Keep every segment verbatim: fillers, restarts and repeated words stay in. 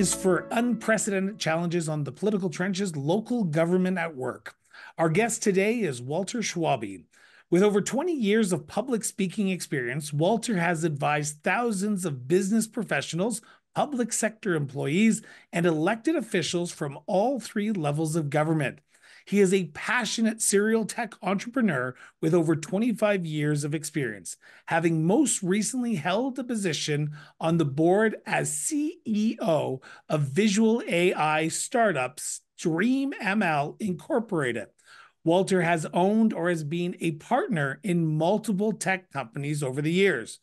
is for Unprecedented Challenges on the Political Trenches, Local Government at Work. Our guest today is Walter Schwabe. With over twenty years of public speaking experience, Walter has advised thousands of business professionals, public sector employees, and elected officials from all three levels of government. He is a passionate serial tech entrepreneur with over twenty-five years of experience, having most recently held the position on the board as C E O of visual A I startup StreamML Incorporated. Walter has owned or has been a partner in multiple tech companies over the years.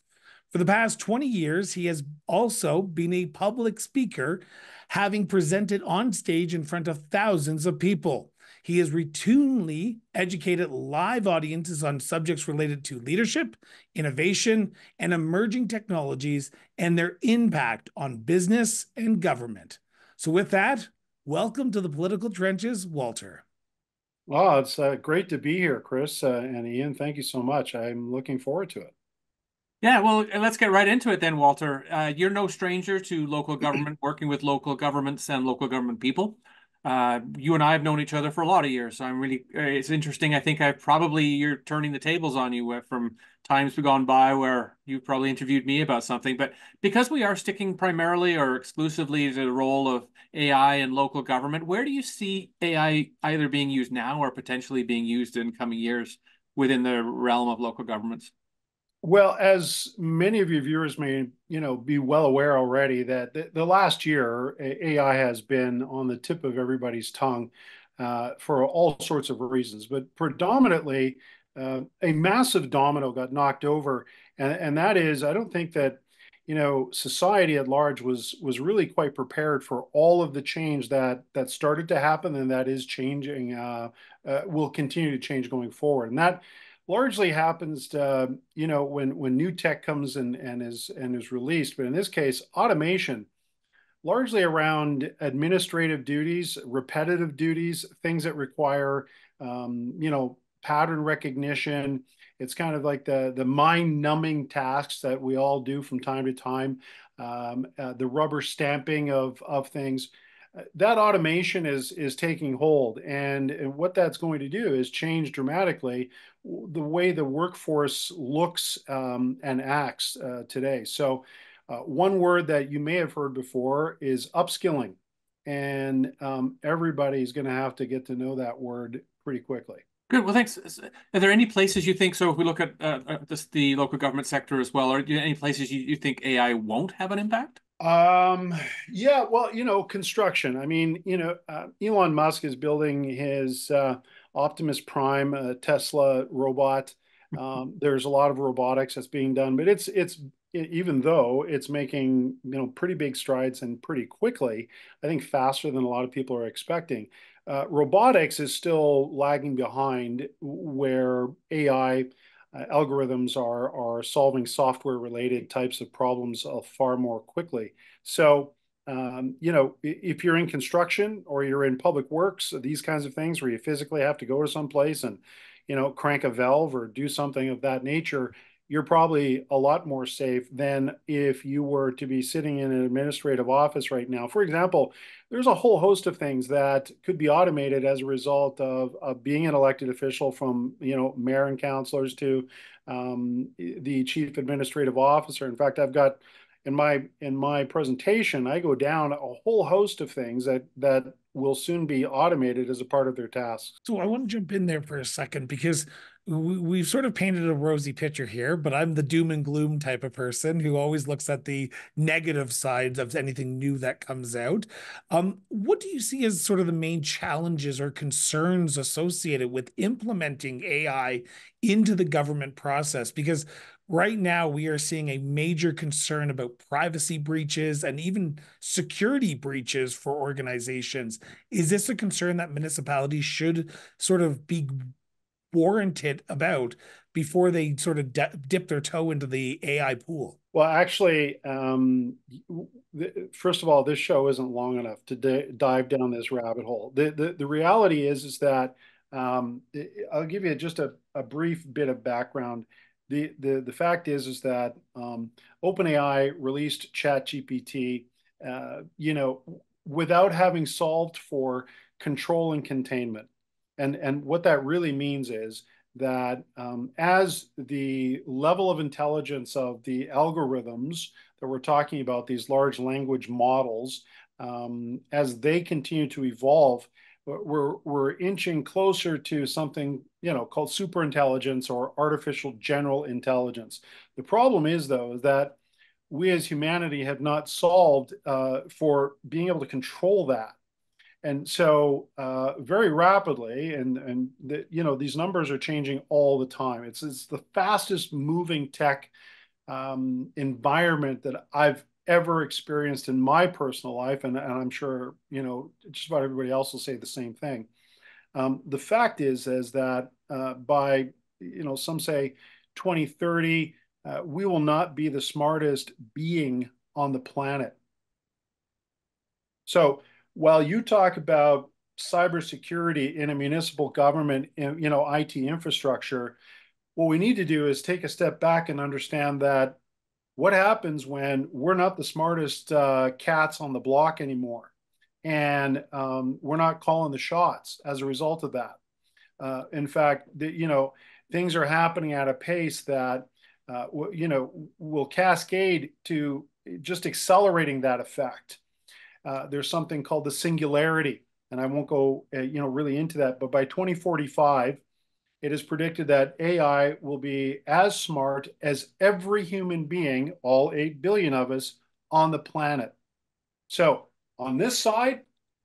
For the past twenty years, he has also been a public speaker, having presented on stage in front of thousands of people. He has routinely educated live audiences on subjects related to leadership, innovation, and emerging technologies and their impact on business and government. So with that, welcome to the Political Trenches, Walter. Well, it's uh, great to be here, Chris uh, and Ian. Thank you so much. I'm looking forward to it. Yeah, well, let's get right into it then, Walter. Uh, you're no stranger to local government, working with local governments and local government people. Uh, you and I have known each other for a lot of years. So I'm really, it's interesting. I think I probably, you're turning the tables on you from times gone by where you probably interviewed me about something. But because we are sticking primarily or exclusively to the role of A I and local government, where do you see A I either being used now or potentially being used in coming years within the realm of local governments? Well, as many of your viewers may, you know, be well aware already, that the, the last year, A I has been on the tip of everybody's tongue uh, for all sorts of reasons. But predominantly, uh, a massive domino got knocked over. And, and that is, I don't think that, you know, society at large was was really quite prepared for all of the change that that started to happen and that is changing, uh, uh, will continue to change going forward. And that largely happens to, uh, you know, when when new tech comes and and is and is released, but in this case, automation, largely around administrative duties, repetitive duties, things that require, um, you know, pattern recognition. It's kind of like the the mind-numbing tasks that we all do from time to time, um, uh, the rubber stamping of of things. That automation is is taking hold, and, and what that's going to do is change dramatically the way the workforce looks um, and acts uh, today. So uh, one word that you may have heard before is upskilling, and um, everybody's going to have to get to know that word pretty quickly. Good. Well, thanks. Are there any places you think, so if we look at uh, just the local government sector as well, are there any places you, you think A I won't have an impact? Um, yeah, well, you know, construction. I mean, you know, uh, Elon Musk is building his uh, Optimus Prime uh, Tesla robot. Um, there's a lot of robotics that's being done, but it's, it's, it, even though it's making, you know, pretty big strides and pretty quickly, I think faster than a lot of people are expecting. Uh, robotics is still lagging behind where A I Uh, algorithms are are solving software-related types of problems uh, far more quickly. So, um, you know, if you're in construction or you're in public works, these kinds of things where you physically have to go to some place and, you know, crank a valve or do something of that nature, you're probably a lot more safe than if you were to be sitting in an administrative office right now. For example, there's a whole host of things that could be automated as a result of, of being an elected official, from, you know, mayor and councilors to um, the chief administrative officer. In fact, I've got in my in my presentation, I go down a whole host of things that that will soon be automated as a part of their tasks. So I want to jump in there for a second, because we've sort of painted a rosy picture here, but I'm the doom and gloom type of person who always looks at the negative sides of anything new that comes out. Um, what do you see as sort of the main challenges or concerns associated with implementing A I into the government process? Because right now we are seeing a major concern about privacy breaches and even security breaches for organizations. Is this a concern that municipalities should sort of be warranted about before they sort of dip their toe into the A I pool? Well, actually, um, first of all, this show isn't long enough to dive down this rabbit hole. The, the, the reality is, is that um, I'll give you just a, a brief bit of background. The, the, the fact is, is that um, OpenAI released ChatGPT uh, you know, without having solved for control and containment. And, and what that really means is that um, as the level of intelligence of the algorithms that we're talking about, these large language models, um, as they continue to evolve, we're, we're inching closer to something, you know, called superintelligence or artificial general intelligence. The problem is, though, that we as humanity have not solved uh, for being able to control that. And so uh, very rapidly, and, and the, you know, these numbers are changing all the time. It's, it's the fastest moving tech um, environment that I've ever experienced in my personal life. And, and I'm sure, you know, just about everybody else will say the same thing. Um, the fact is, is that uh, by, you know, some say twenty thirty, uh, we will not be the smartest being on the planet. So while you talk about cybersecurity in a municipal government, in, you know, I T infrastructure, what we need to do is take a step back and understand that what happens when we're not the smartest uh, cats on the block anymore, and um, we're not calling the shots as a result of that. Uh, in fact, the, you know, things are happening at a pace that, uh, w you know, will cascade to just accelerating that effect. Uh, there's something called the singularity, and I won't go, uh, you know, really into that. But by twenty forty-five, it is predicted that A I will be as smart as every human being, all eight billion of us, on the planet. So on this side,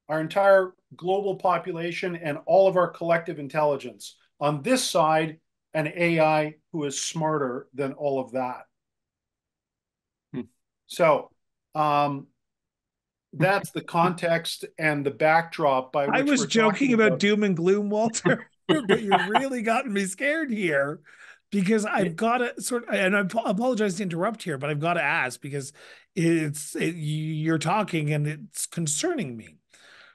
our entire global population and all of our collective intelligence. On this side, an A I who is smarter than all of that. Hmm. So, um, that's the context and the backdrop by which I was we're joking about, about doom and gloom, Walter, but you've really gotten me scared here, because I've got to sort of, and I apologize to interrupt here, but I've got to ask, because it's it, you're talking and it's concerning me.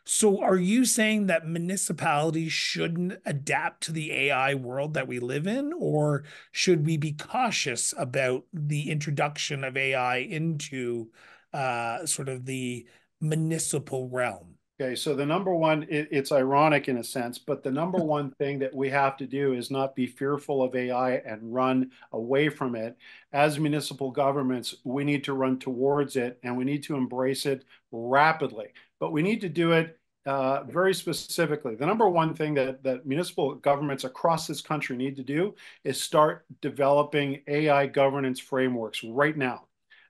So are you saying that municipalities shouldn't adapt to the A I world that we live in, or should we be cautious about the introduction of A I into uh, sort of the municipal realm? Okay, so the number one, it, it's ironic in a sense, but the number one thing that we have to do is not be fearful of A I and run away from it. As municipal governments, we need to run towards it, and we need to embrace it rapidly, but we need to do it uh, very specifically. The number one thing that, that municipal governments across this country need to do is start developing A I governance frameworks right now.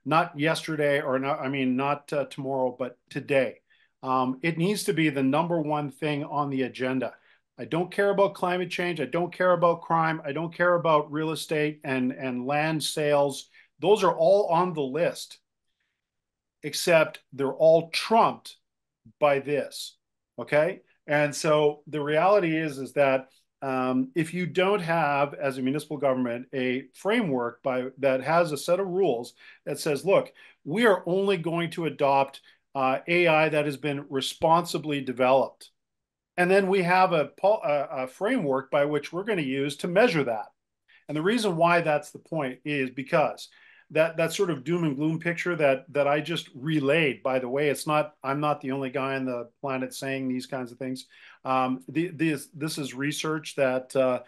Not yesterday, or not, I mean, not uh, tomorrow, but today. Um, it needs to be the number one thing on the agenda. I don't care about climate change. I don't care about crime. I don't care about real estate and, and land sales. Those are all on the list, except they're all trumped by this, okay? And so the reality is, is that um, if you don't have, as a municipal government, a framework by that has a set of rules that says, look, we are only going to adopt uh, A I that has been responsibly developed. And then we have a, a, a framework by which we're going to use to measure that. And the reason why that's the point is because that, that sort of doom and gloom picture that, that I just relayed, by the way, it's not, I'm not the only guy on the planet saying these kinds of things. Um, the, these, this is research that uh,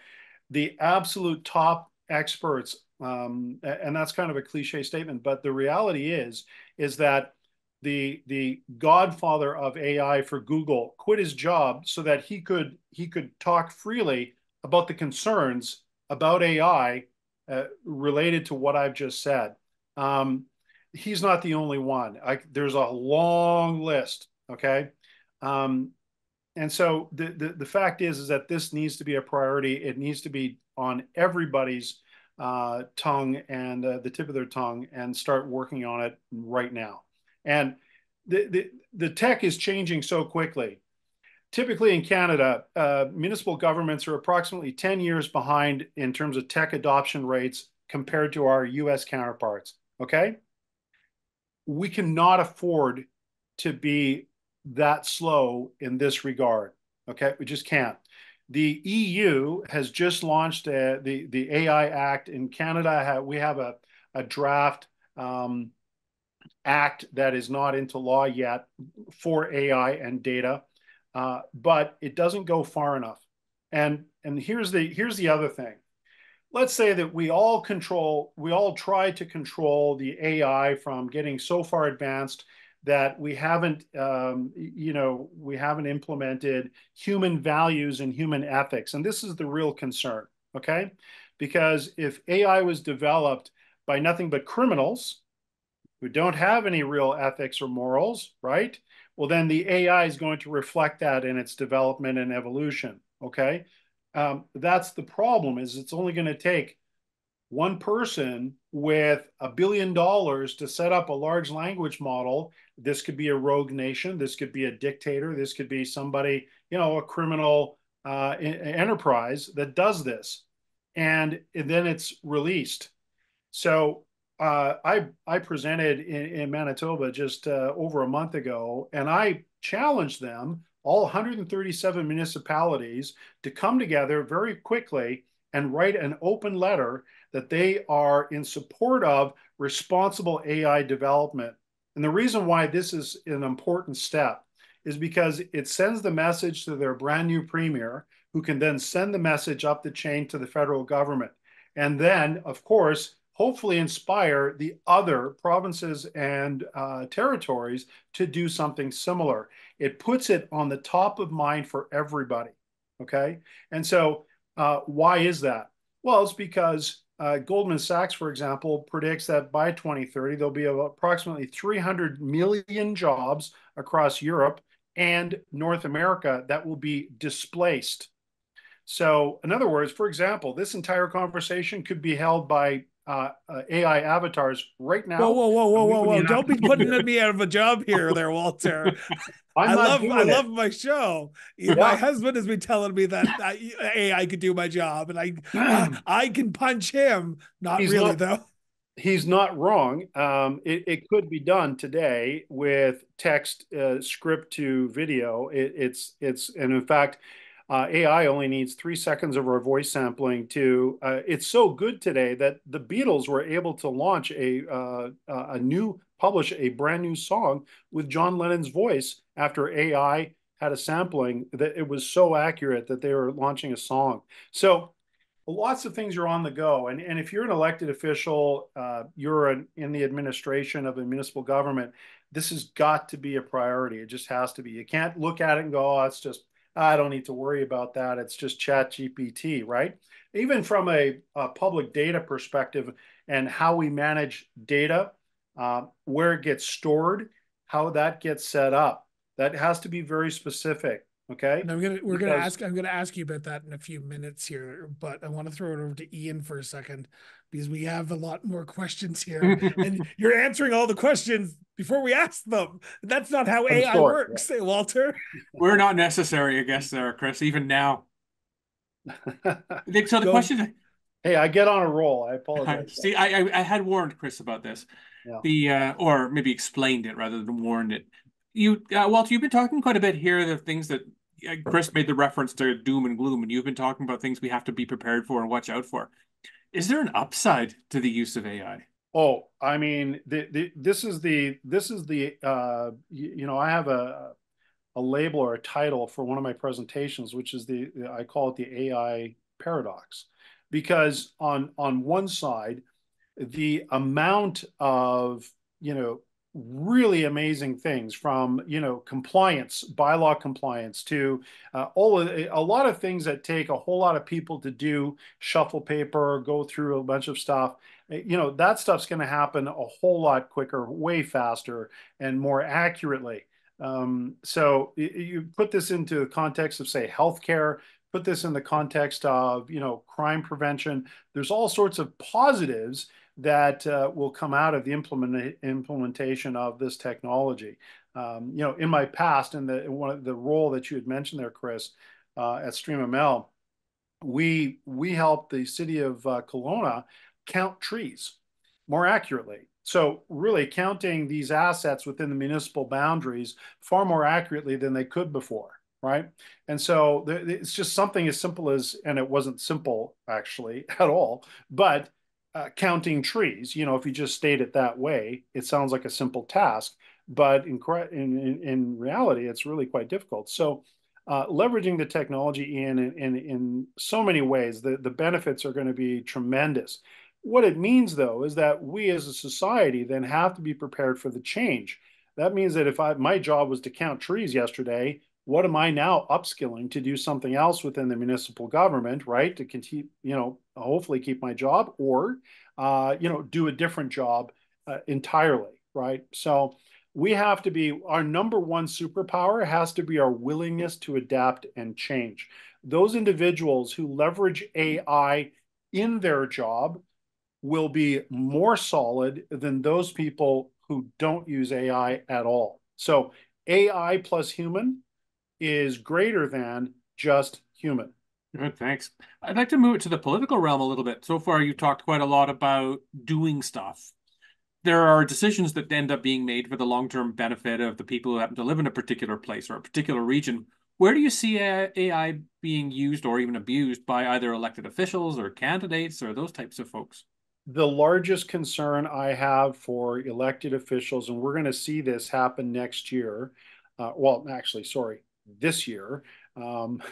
the absolute top experts, um, and that's kind of a cliche statement, but the reality is, is that the, the godfather of A I for Google quit his job so that he could, he could talk freely about the concerns about A I Uh, related to what I've just said. Um, he's not the only one. I, there's a long list, okay? Um, and so the, the, the fact is, is that this needs to be a priority. It needs to be on everybody's uh, tongue and uh, the tip of their tongue, and start working on it right now. And the, the, the tech is changing so quickly. Typically in Canada, uh, municipal governments are approximately ten years behind in terms of tech adoption rates compared to our U S counterparts, okay? We cannot afford to be that slow in this regard, okay? We just can't. The E U has just launched uh, the, the A I Act. In Canada, we have a, a draft um, act that is not into law yet for A I and data, uh, but it doesn't go far enough. And and here's the here's the other thing. Let's say that we all control, we all try to control the A I from getting so far advanced that we haven't, um, you know, we haven't implemented human values and human ethics. And this is the real concern, okay? Because if A I was developed by nothing but criminals who don't have any real ethics or morals, right? Well, then the A I is going to reflect that in its development and evolution, okay? Um, that's the problem, is it's only going to take one person with a billion dollars to set up a large language model. This could be a rogue nation. This could be a dictator. This could be somebody, you know, a criminal uh, enterprise that does this. And, and then it's released. So uh, I, I presented in, in Manitoba just uh, over a month ago, and I challenged them, all one hundred thirty-seven municipalities, to come together very quickly and write an open letter that they are in support of responsible A I development. And the reason why this is an important step is because it sends the message to their brand new premier, who can then send the message up the chain to the federal government. And then, of course, hopefully inspire the other provinces and uh, territories to do something similar. It puts it on the top of mind for everybody, okay? And so uh, why is that? Well, it's because uh, Goldman Sachs, for example, predicts that by twenty thirty, there'll be approximately three hundred million jobs across Europe and North America that will be displaced. So in other words, for example, this entire conversation could be held by Uh, uh, A I avatars right now. Whoa, whoa, whoa, whoa, whoa, whoa! Don't be putting me out of a job here, there, Walter. I love, I it. love my show. Yeah. My husband has been telling me that I, A I could do my job, and I, uh, I can punch him. Not he's really, not, though. He's not wrong. Um, it, it could be done today with text, uh, script to video. It, it's, it's, and in fact, Uh, A I only needs three seconds of our voice sampling to, uh, it's so good today that the Beatles were able to launch a, uh, a new, publish a brand new song with John Lennon's voice after A I had a sampling that it was so accurate that they were launching a song. So lots of things are on the go. And, and if you're an elected official, uh, you're an, in the administration of a municipal government, this has got to be a priority. It just has to be. You can't look at it and go, oh, it's just, I don't need to worry about that. It's just ChatGPT, right? Even from a, a public data perspective and how we manage data, uh, where it gets stored, how that gets set up, that has to be very specific. Okay. And I'm gonna we're because... gonna ask I'm gonna ask you about that in a few minutes here, but I want to throw it over to Ian for a second because we have a lot more questions here, and you're answering all the questions before we ask them. That's not how A I sure. works, yeah. Walter. We're not necessary, I guess, there, Chris. Even now. So the Go. question. Hey, I get on a roll. I apologize. See, I I had warned Chris about this, yeah. the uh, or maybe explained it rather than warned it. You, uh, Walter, you've been talking quite a bit here. The things that Chris made the reference to doom and gloom, and you've been talking about things we have to be prepared for and watch out for. Is there an upside to the use of A I? Oh, I mean, the, the, this is the, this is the, uh, you, you know, I have a, a label or a title for one of my presentations, which is the, I call it the A I paradox, because on, on one side, the amount of, you know, really amazing things from, you know, compliance, bylaw compliance to uh, all of, a lot of things that take a whole lot of people to do, shuffle paper, go through a bunch of stuff. You know, that stuff's going to happen a whole lot quicker, way faster and more accurately. Um, so you put this into the context of, say, healthcare, put this in the context of, you know, crime prevention. There's all sorts of positives that uh, will come out of the implement implementation of this technology. Um, you know, in my past, in the in one of the role that you had mentioned there, Chris, uh, at StreamML, we we helped the city of uh, Kelowna count trees more accurately. So really counting these assets within the municipal boundaries far more accurately than they could before. Right. And so it's just something as simple as, and it wasn't simple actually at all, but uh, counting trees. You know, if you just state it that way, it sounds like a simple task, but in in, in reality, it's really quite difficult. So uh, leveraging the technology in, in, in so many ways, the, the benefits are going to be tremendous. What it means, though, is that we as a society then have to be prepared for the change. That means that if I, my job was to count trees yesterday, what am I now upskilling to do something else within the municipal government, right? To continue, you know, hopefully keep my job or, uh, you know, do a different job uh, entirely, right? So we have to be, our number one superpower has to be our willingness to adapt and change. Those individuals who leverage A I in their job will be more solid than those people who don't use A I at all. So A I plus human is greater than just human. Good, thanks. I'd like to move it to the political realm a little bit. So far, you've talked quite a lot about doing stuff. There are decisions that end up being made for the long-term benefit of the people who happen to live in a particular place or a particular region. Where do you see A I being used or even abused by either elected officials or candidates or those types of folks? The largest concern I have for elected officials, and we're going to see this happen next year, uh, well, actually, sorry, this year, um,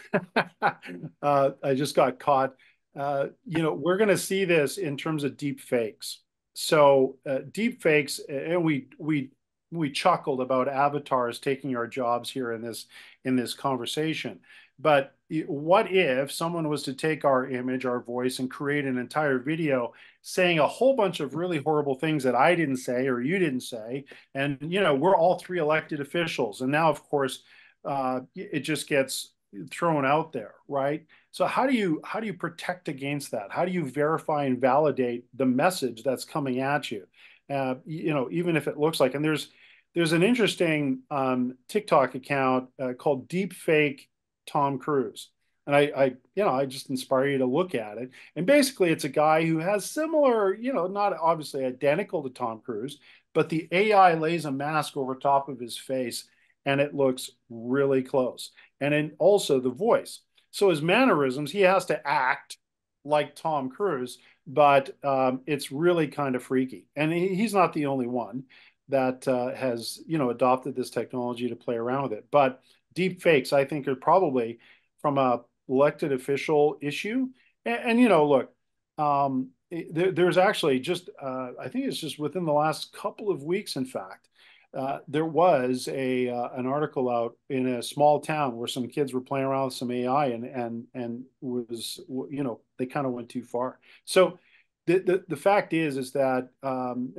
uh, I just got caught, uh, you know, we're going to see this in terms of deep fakes. So uh, deep fakes, and we, we, we chuckled about avatars taking our jobs here in this, in this conversation. But what if someone was to take our image, our voice, and create an entire video saying a whole bunch of really horrible things that I didn't say or you didn't say? And, you know, we're all three elected officials. And now, of course, uh, it just gets thrown out there, right? So how do you how do you protect against that? How do you verify and validate the message that's coming at you? Uh, you know, even if it looks like, and there's, there's an interesting um, TikTok account uh, called Deepfake Tom Cruise. And I, I, you know, I just inspire you to look at it. And basically it's a guy who has similar, you know, not obviously identical to Tom Cruise, but the A I lays a mask over top of his face and it looks really close. And then also the voice. So his mannerisms, he has to act like Tom Cruise, but um, it's really kind of freaky. And he, he's not the only one that uh, has, you know, adopted this technology to play around with it. But deep fakes, I think, are probably from a elected official issue. And, and you know, look, um, there, there's actually just, uh, I think it's just within the last couple of weeks, in fact, uh, there was a uh, an article out in a small town where some kids were playing around with some A I and, and, and was, you know, they kind of went too far. So the, the, the fact is, is that um,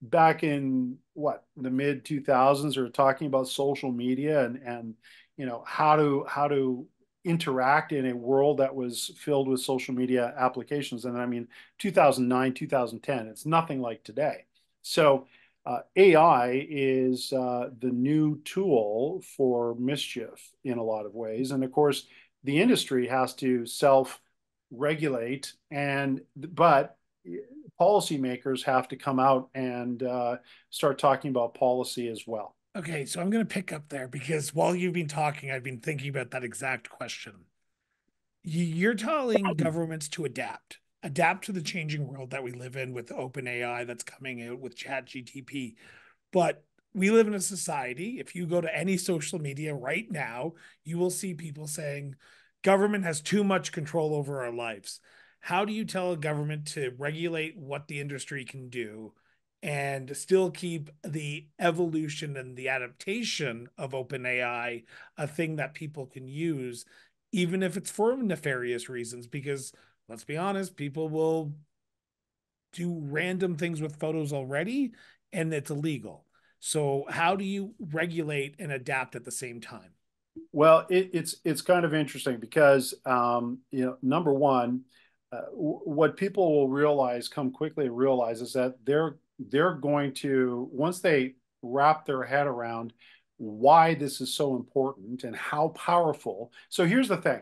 back in what, the mid two thousands, we were talking about social media and, and, you know, how to, how to interact in a world that was filled with social media applications. And I mean, two thousand nine, two thousand ten, it's nothing like today. So uh, A I is uh, the new tool for mischief in a lot of ways. And of course, the industry has to self-regulate, and, but policymakers have to come out and uh, start talking about policy as well. Okay, so I'm going to pick up there because while you've been talking, I've been thinking about that exact question. You're telling governments to adapt, adapt to the changing world that we live in with OpenAI that's coming out with ChatGPT. But we live in a society, if you go to any social media right now, you will see people saying, government has too much control over our lives. How do you tell a government to regulate what the industry can do and still keep the evolution and the adaptation of OpenAI a thing that people can use, even if it's for nefarious reasons? Because let's be honest, people will do random things with photos already, and it's illegal. So how do you regulate and adapt at the same time? Well, it, it's it's kind of interesting because, um, you know, number one, uh, what people will realize, come quickly realize, is that they're they're going to, once they wrap their head around why this is so important and how powerful. So here's the thing,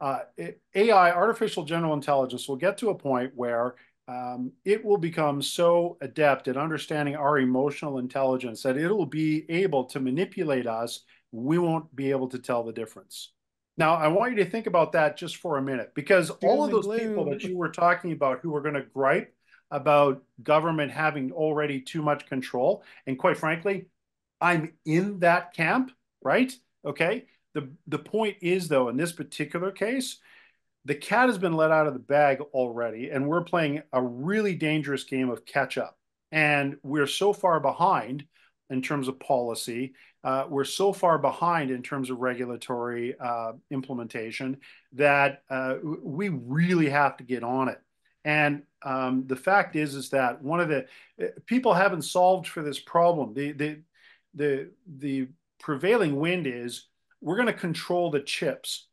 uh, it, A I, artificial general intelligence, will get to a point where um, it will become so adept at understanding our emotional intelligence that it will be able to manipulate us. We won't be able to tell the difference. Now, I want you to think about that just for a minute, because all of those people that you were talking about who are going to gripe about government having already too much control. And quite frankly, I'm in that camp, right? Okay. The, the point is, though, in this particular case, the cat has been let out of the bag already, and we're playing a really dangerous game of catch up. And we're so far behind in terms of policy. Uh, we're so far behind in terms of regulatory uh, implementation that uh, we really have to get on it. And um, the fact is, is that one of the uh, people haven't solved for this problem. The, the, the, the prevailing wind is we're going to control the chips.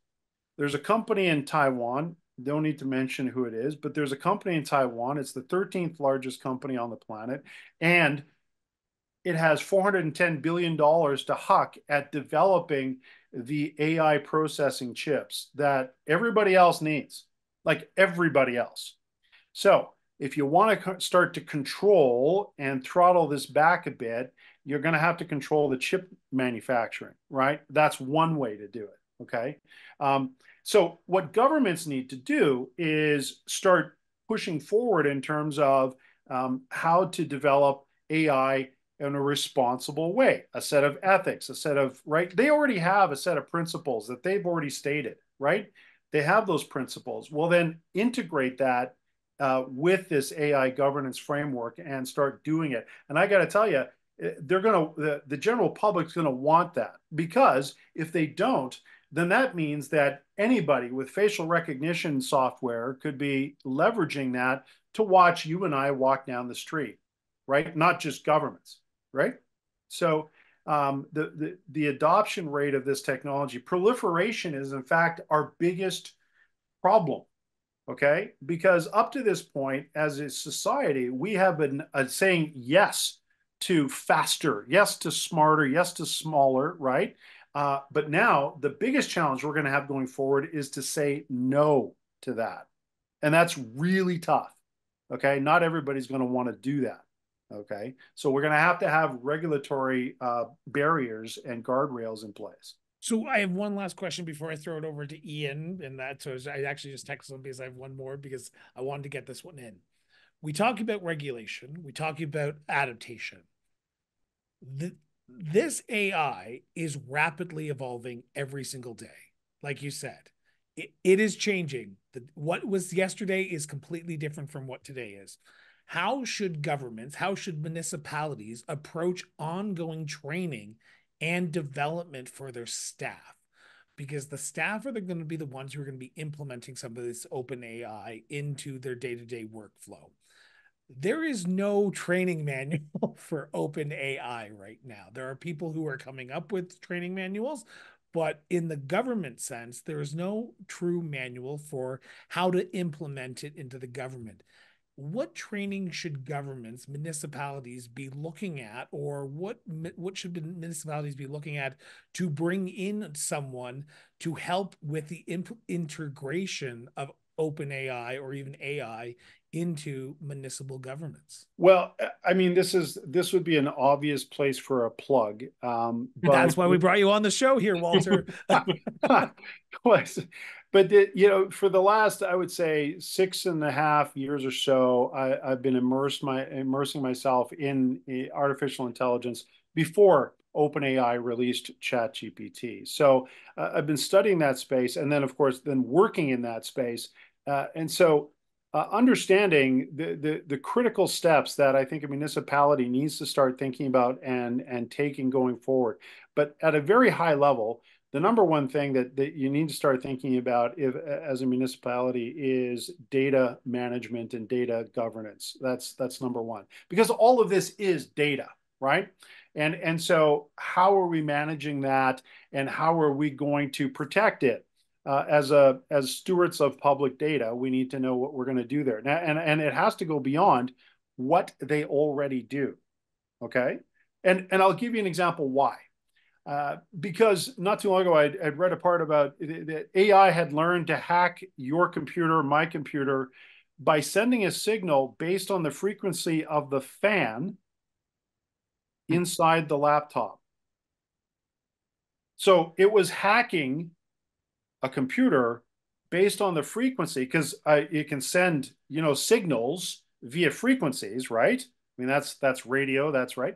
There's a company in Taiwan, don't need to mention who it is, but there's a company in Taiwan. It's the thirteenth largest company on the planet. And it has four hundred ten billion dollars to huck at developing the A I processing chips that everybody else needs, like everybody else. So if you want to start to control and throttle this back a bit, you're going to have to control the chip manufacturing, right? That's one way to do it, okay? Um, so what governments need to do is start pushing forward in terms of um, how to develop A I in a responsible way, a set of ethics, a set of, right? They already have a set of principles that they've already stated, right? They have those principles. Well, then integrate that uh, with this A I governance framework and start doing it. And I got to tell you, they're going to, the, the general public's going to want that, because if they don't, then that means that anybody with facial recognition software could be leveraging that to watch you and I walk down the street, right? Not just governments. Right? So um, the, the, the adoption rate of this technology, proliferation is in fact our biggest problem, okay? Because up to this point, as a society, we have been uh, saying yes to faster, yes to smarter, yes to smaller, right? Uh, but now the biggest challenge we're going to have going forward is to say no to that. And that's really tough, okay? Not everybody's going to want to do that. Okay, so we're going to have to have regulatory uh, barriers and guardrails in place. So I have one last question before I throw it over to Ian, and that's so I actually just texted him because I have one more because I wanted to get this one in. We talk about regulation, we talk about adaptation. The, this A I is rapidly evolving every single day, like you said. It, it is changing. The, what was yesterday is completely different from what today is. How should governments, how should municipalities approach ongoing training and development for their staff? Because the staff are going to be the ones who are going to be implementing some of this open A I into their day-to-day workflow. There is no training manual for open A I right now. There are people who are coming up with training manuals, but in the government sense, there is no true manual for how to implement it into the government. What training should governments, municipalities be looking at, or what what should municipalities be looking at to bring in someone to help with the integration of OpenAI or even A I into municipal governments? Well, I mean, this is this would be an obvious place for a plug. Um, but That's why we brought you on the show here, Walter. But, you know, for the last, I would say, six and a half years or so, I, I've been immersed my, immersing myself in artificial intelligence before OpenAI released ChatGPT. So uh, I've been studying that space and then, of course, then working in that space. Uh, and so uh, understanding the, the, the critical steps that I think a municipality needs to start thinking about and, and taking going forward. But at a very high level, the number one thing that, that you need to start thinking about if, as a municipality is data management and data governance. That's, that's number one, because all of this is data, right? And, and so how are we managing that and how are we going to protect it? Uh, as, a, as stewards of public data, we need to know what we're going to do there. Now, and, and it has to go beyond what they already do, okay? And, and I'll give you an example why. Uh, because not too long ago, I'd, I'd read a part about that A I had learned to hack your computer, my computer, by sending a signal based on the frequency of the fan inside the laptop. So it was hacking a computer based on the frequency, because uh, it can send, you know, signals via frequencies, right? I mean, that's that's radio, that's right.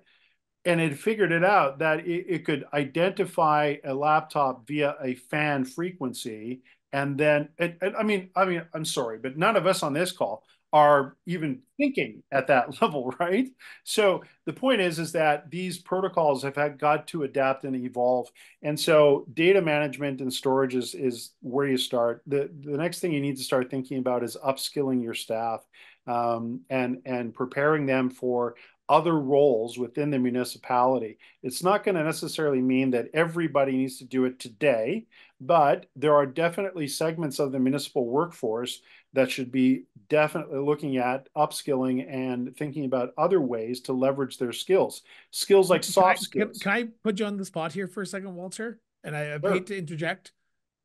And it figured it out that it, it could identify a laptop via a fan frequency. And then, it, it, I mean, I mean, I'm sorry, but none of us on this call are even thinking at that level, right? So the point is, is that these protocols have had, got to adapt and evolve. And so data management and storage is, is where you start. The, the next thing you need to start thinking about is upskilling your staff um, and, and preparing them for other roles within the municipality. It's not going to necessarily mean that everybody needs to do it today, but there are definitely segments of the municipal workforce that should be definitely looking at upskilling and thinking about other ways to leverage their skills. Skills like soft skills. Can I put you on the spot here for a second, Walter? And I, I sure. hate to interject.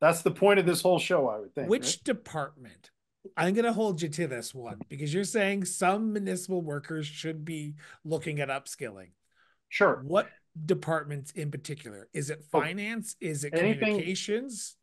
That's the point of this whole show, I would think. Which right? department? I'm going to hold you to this one because you're saying some municipal workers should be looking at upskilling. Sure. What departments in particular? Is it finance? Is it Anything, communications?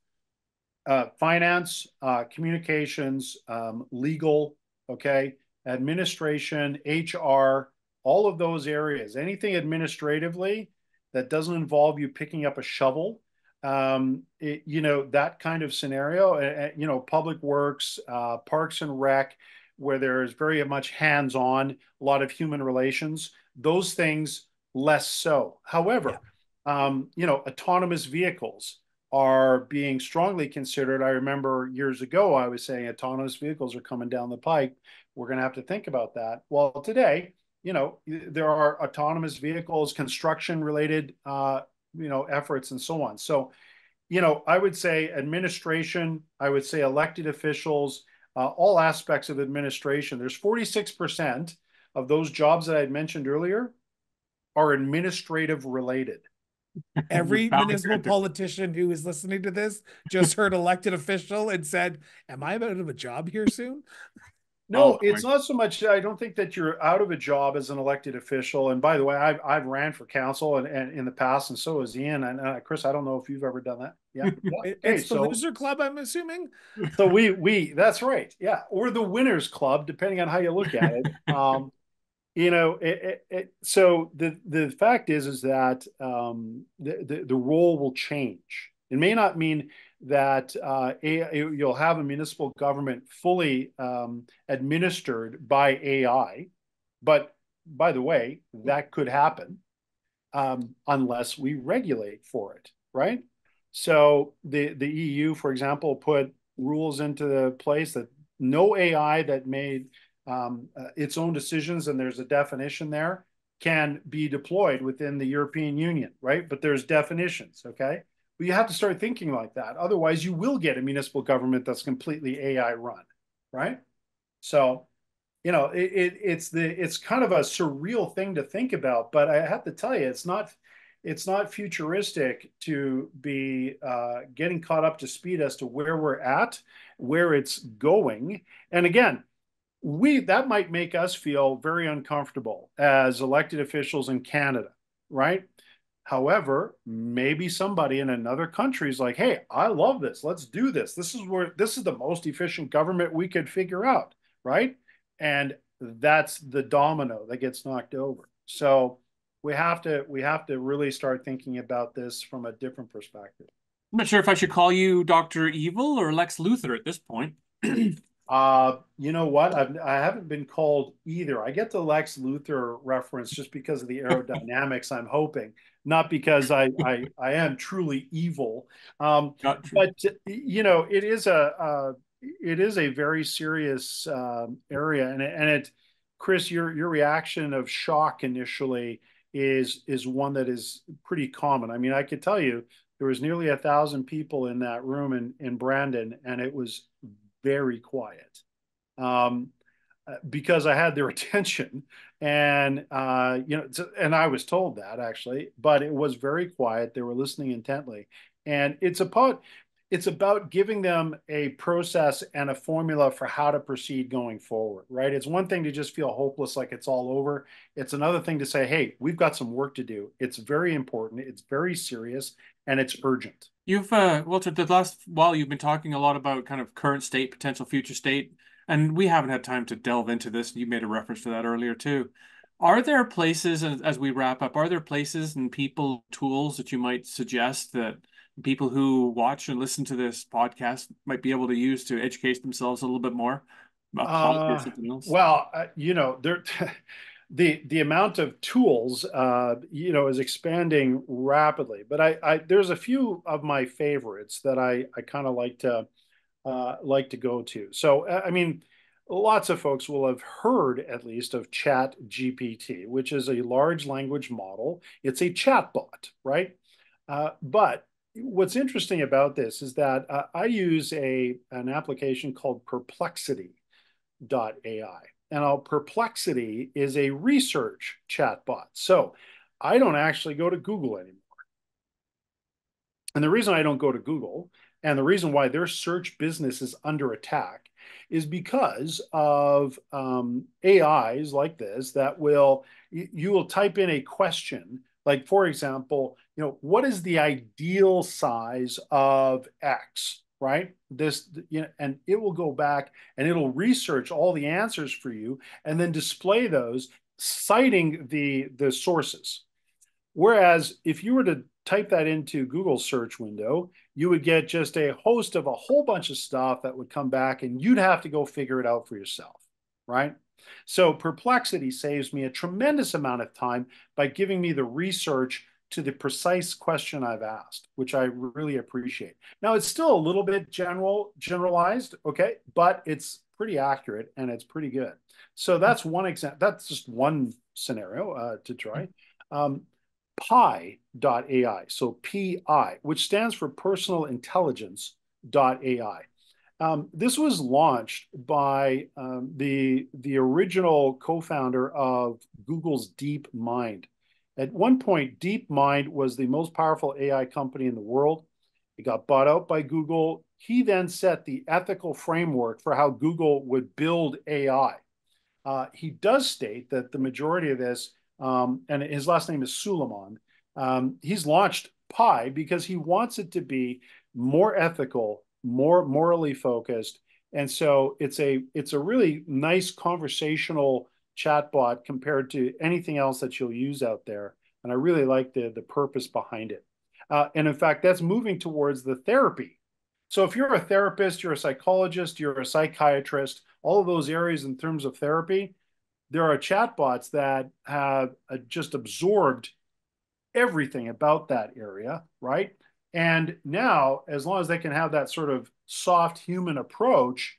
Uh, finance, uh, communications, um, legal, okay, administration, H R, all of those areas. Anything administratively that doesn't involve you picking up a shovel. Um, it, you know, that kind of scenario, uh, you know, public works, uh, parks and rec, where there is very much hands-on, a lot of human relations, those things less so. However, yeah. um, you know, autonomous vehicles are being strongly considered. I remember years ago, I was saying autonomous vehicles are coming down the pike. We're going to have to think about that. Well, today, you know, there are autonomous vehicles, construction related, uh, you know, efforts and so on. So, you know, I would say administration, I would say elected officials, uh, all aspects of administration. There's forty-six percent of those jobs that I had mentioned earlier are administrative related. Every municipal politician who is listening to this just heard elected official and said, am I out of a job here soon? No, it's not so much. I don't think that you're out of a job as an elected official. And by the way, I've, I've ran for council and, and in the past, and so has Ian. And uh, Chris, I don't know if you've ever done that. Yeah, okay, it's the so, loser club, I'm assuming. So we we that's right. Yeah, or the winners club, depending on how you look at it. Um, you know, it, it, it, so the the fact is is that um, the, the the role will change. It may not mean that uh, A I, you'll have a municipal government fully um, administered by A I. But by the way, that could happen um, unless we regulate for it, right? So the, the E U, for example, put rules into the place that no A I that made um, uh, its own decisions, and there's a definition there, can be deployed within the European Union, right? But there's definitions, okay? You have to start thinking like that. Otherwise, you will get a municipal government that's completely A I run, right? So, you know, it, it, it's the it's kind of a surreal thing to think about. But I have to tell you, it's not it's not futuristic to be uh, getting caught up to speed as to where we're at, where it's going. And again, we that might make us feel very uncomfortable as elected officials in Canada, right? However, maybe somebody in another country is like, hey, I love this. Let's do this. This is where this is the most efficient government we could figure out, right? And that's the domino that gets knocked over. So we have to we have to really start thinking about this from a different perspective. I'm not sure if I should call you Doctor Evil or Lex Luthor at this point. Uh, you know what? I've, I haven't been called either. I get the Lex Luthor reference just because of the aerodynamics, I'm hoping, not because I, I, I am truly evil. Um, not true. But, you know, it is a, uh, it is a very serious um, area. And it, and it, Chris, your, your reaction of shock initially is, is one that is pretty common. I mean, I could tell you there was nearly a thousand people in that room in, in Brandon, and it was very quiet um, because I had their attention and, uh, you know, and I was told that actually, but it was very quiet. They were listening intently, and it's about, it's about giving them a process and a formula for how to proceed going forward, right? It's one thing to just feel hopeless, like it's all over. It's another thing to say, hey, we've got some work to do. It's very important. It's very serious, and it's urgent. You've, uh, Walter, the last while you've been talking a lot about kind of current state, potential future state. and we haven't had time to delve into this. You made a reference to that earlier too. Are there places, as we wrap up, are there places and people, tools that you might suggest that people who watch and listen to this podcast might be able to use to educate themselves a little bit more about politics uh, and something else? Well, uh, you know, there, the the amount of tools, uh, you know, is expanding rapidly. But I, I there's a few of my favorites that I I kind of like to uh, like to go to. So I mean, lots of folks will have heard, at least, of ChatGPT, which is a large language model. It's a chatbot, right? Uh, but what's interesting about this is that uh, I use a an application called perplexity dot A I. And now Perplexity is a research chatbot. So I don't actually go to Google anymore. And the reason I don't go to Google, and the reason why their search business is under attack, is because of um, A Is like this that will, you, you will type in a question, like, for example, you know, what is the ideal size of X, right? This, you know, and it will go back and it'll research all the answers for you and then display those, citing the, the sources. Whereas if you were to type that into Google's search window, you would get just a host of a whole bunch of stuff that would come back and you'd have to go figure it out for yourself, right? So Perplexity saves me a tremendous amount of time by giving me the research to the precise question I've asked, which I really appreciate. Now, it's still a little bit general, generalized, okay, but it's pretty accurate and it's pretty good. So that's one example. That's just one scenario uh, to try. Um, P I dot A I, so P I, which stands for Personal Intelligence dot A I. Um, this was launched by um, the, the original co-founder of Google's DeepMind. At one point, DeepMind was the most powerful A I company in the world. It got bought out by Google. He then set the ethical framework for how Google would build A I. Uh, he does state that the majority of this, um, and his last name is Suleiman, um, he's launched Pi because he wants it to be more ethical, more morally focused. And so it's a, it's a really nice conversational chatbot compared to anything else that you'll use out there. And I really like the, the purpose behind it. Uh, and in fact, that's moving towards the therapy. So if you're a therapist, you're a psychologist, you're a psychiatrist, all of those areas in terms of therapy, there are chatbots that have uh, just absorbed everything about that area, right? And now, as long as they can have that sort of soft human approach,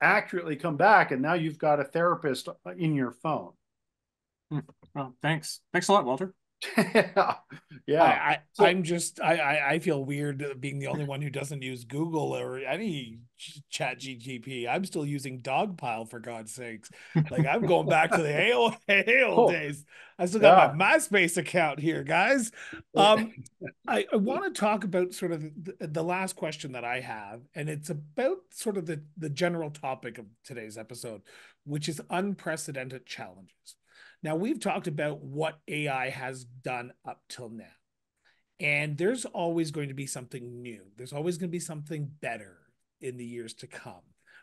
accurately come back, and now you've got a therapist in your phone. Well, thanks. Thanks a lot, Walter. yeah. yeah. I, I, so, I'm just, I, I feel weird being the only one who doesn't use Google or any ChatGPT. I'm still using Dogpile, for God's sakes. Like, I'm going back to the hey old, hey old cool. days. I still got yeah. my MySpace account here, guys. Um, I, I want to talk about sort of the, the last question that I have, and it's about sort of the, the general topic of today's episode, which is unprecedented challenges. Now, we've talked about what A I has done up till now, and there's always going to be something new. There's always going to be something better in the years to come.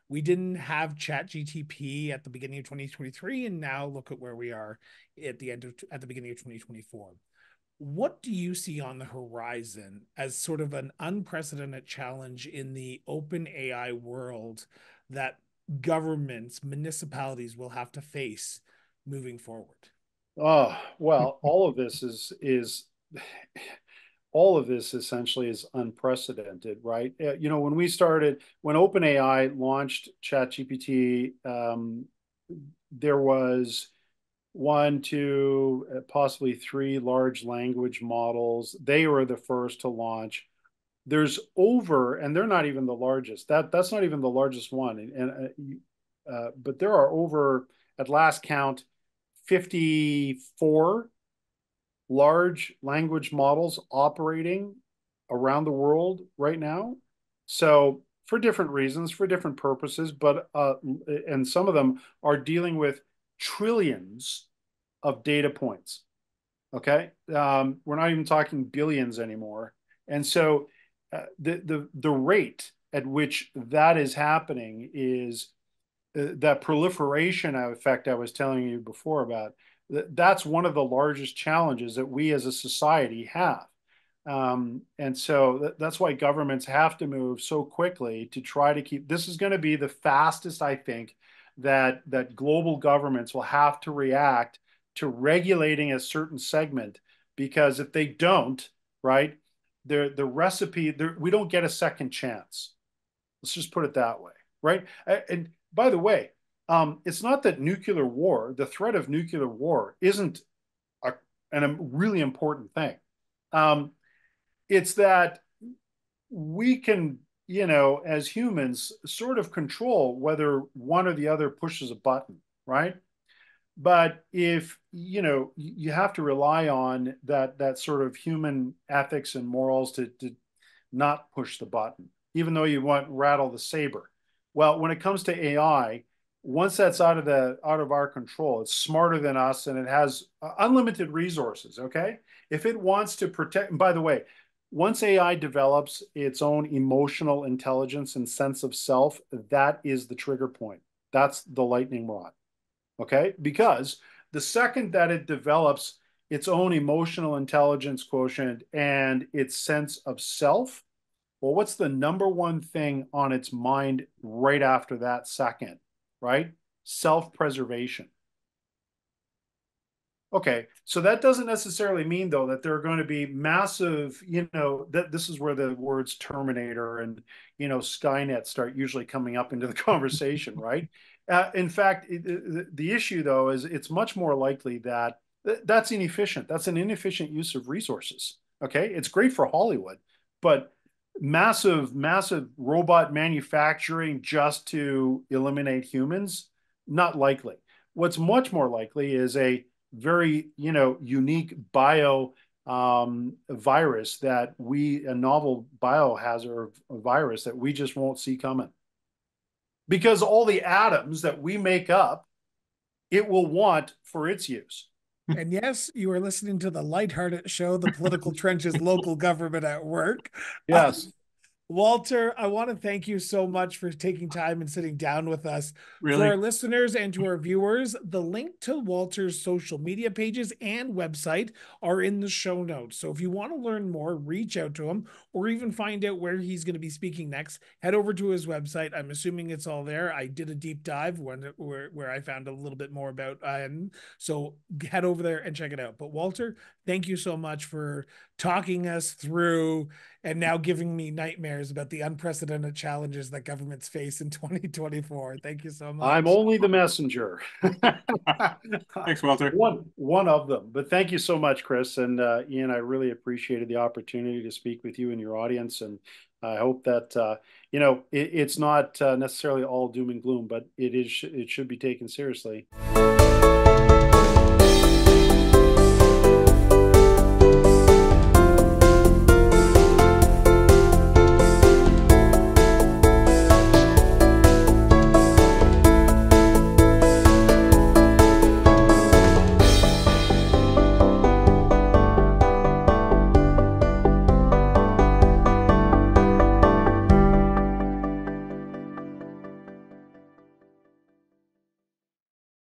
We didn't have ChatGPT at the beginning of twenty twenty-three, and now look at where we are at the end of, at the beginning of twenty twenty-four. What do you see on the horizon as sort of an unprecedented challenge in the open A I world that governments, municipalities will have to face moving forward? Oh, well, all of this is, is, all of this essentially is unprecedented, right? You know, when we started, when OpenAI launched ChatGPT, um, there was one, two, uh, possibly three large language models. They were the first to launch. There's over, and they're not even the largest. That that's not even the largest one. And, and uh, uh, but there are over, at last count, fifty-four large language models operating around the world right now. So for different reasons, for different purposes, but uh, and some of them are dealing with trillions of data points, okay? Um, we're not even talking billions anymore. And so uh, the, the, the rate at which that is happening is uh, that proliferation effect I was telling you before about, th that's one of the largest challenges that we as a society have. Um, and so th that's why governments have to move so quickly to try to keep, this is going to be the fastest, I think, that, that global governments will have to react to regulating a certain segment, because if they don't, right, the the recipe, we don't get a second chance. Let's just put it that way, right? And by the way, um, it's not that nuclear war, the threat of nuclear war isn't a, an, a really important thing. Um, it's that we can, you know, as humans, sort of control whether one or the other pushes a button, right? But if, you know, you have to rely on that, that sort of human ethics and morals to, to not push the button, even though you want rattle the saber. Well, when it comes to A I, once that's out of the, out of our control, it's smarter than us and it has unlimited resources, okay? If it wants to protect, and by the way, once A I develops its own emotional intelligence and sense of self, that is the trigger point. That's the lightning rod. Okay, because the second that it develops its own emotional intelligence quotient and its sense of self, well, what's the number one thing on its mind right after that second, right? Self-preservation. Okay, so that doesn't necessarily mean, though, that there are going to be massive, you know, that this is where the words Terminator and, you know, Skynet start usually coming up into the conversation, right? Uh, in fact, it, it, the issue, though, is it's much more likely that th that's inefficient. That's an inefficient use of resources, okay? It's great for Hollywood, but massive, massive robot manufacturing just to eliminate humans, not likely. What's much more likely is a very, you know, unique bio um, virus that we, a novel biohazard virus that we just won't see coming. Because all the atoms that we make up, it will want for its use. And yes, you are listening to the lighthearted show, The Political Trenches, Local Government at Work. Yes. Um, Walter, I want to thank you so much for taking time and sitting down with us. Really? To our listeners and to our viewers, the link to Walter's social media pages and website are in the show notes. So if you want to learn more, reach out to him or even find out where he's going to be speaking next, head over to his website. I'm assuming it's all there. I did a deep dive when, where, where I found a little bit more about him. Um, so head over there and check it out. But Walter, thank you so much for talking us through and now giving me nightmares about the unprecedented challenges that governments face in twenty twenty-four. Thank you so much. I'm only the messenger. Thanks, Walter. One, one of them. But thank you so much, Chris. And uh, Ian, I really appreciated the opportunity to speak with you and your audience. And I hope that, uh, you know, it, it's not uh, necessarily all doom and gloom, but it is. It should be taken seriously.